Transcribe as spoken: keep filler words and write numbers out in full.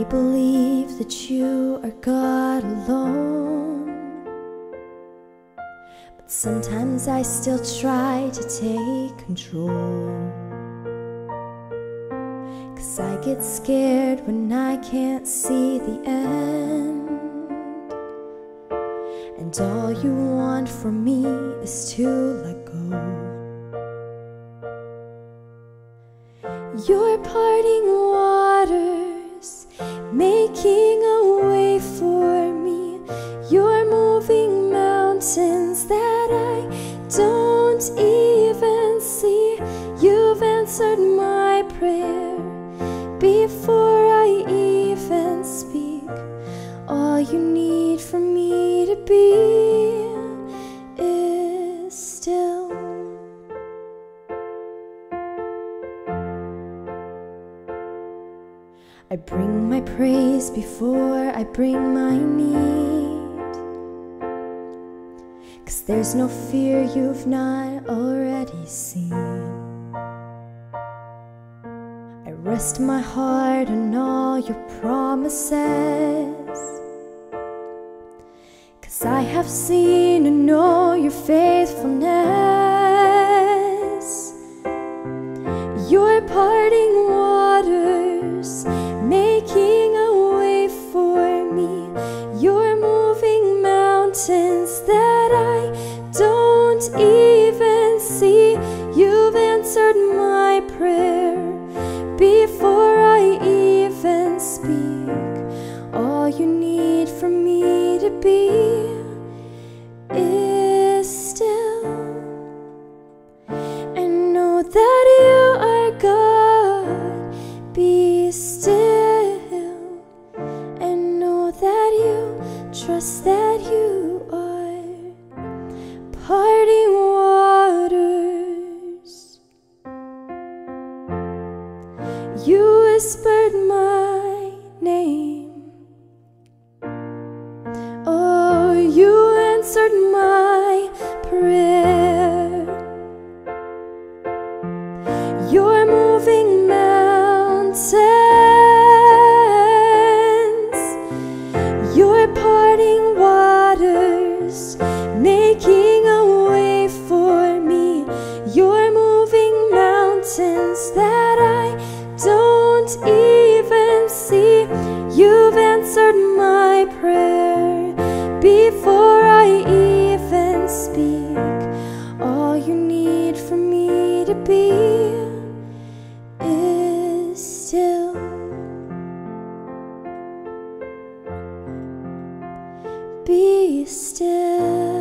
I believe that you are God alone, but sometimes I still try to take control, 'cause I get scared when I can't see the end, and all you want from me is to let go. You're parting water, making a way for me. You're moving mountains that I don't even see. You've answered my prayer before I even speak. All you need for me to be is still. I bring my praise before I bring my need, 'cause there's no fear you've not already seen. I rest my heart on all your promises, 'cause I have seen and know your faithfulness. Your parting waters, making a way for me. You're moving mountains that I don't even see. You've answered my prayer before I even speak. All you need for me to be is still. And know that you are God. Be still. Trust that you are parting waters. You whispered my name. Oh, you answered my prayer. You're moving mountains. Making a way for me. You're moving mountains that I don't even see. You've answered my prayer before I even speak. All you need for me to be is still. Be still.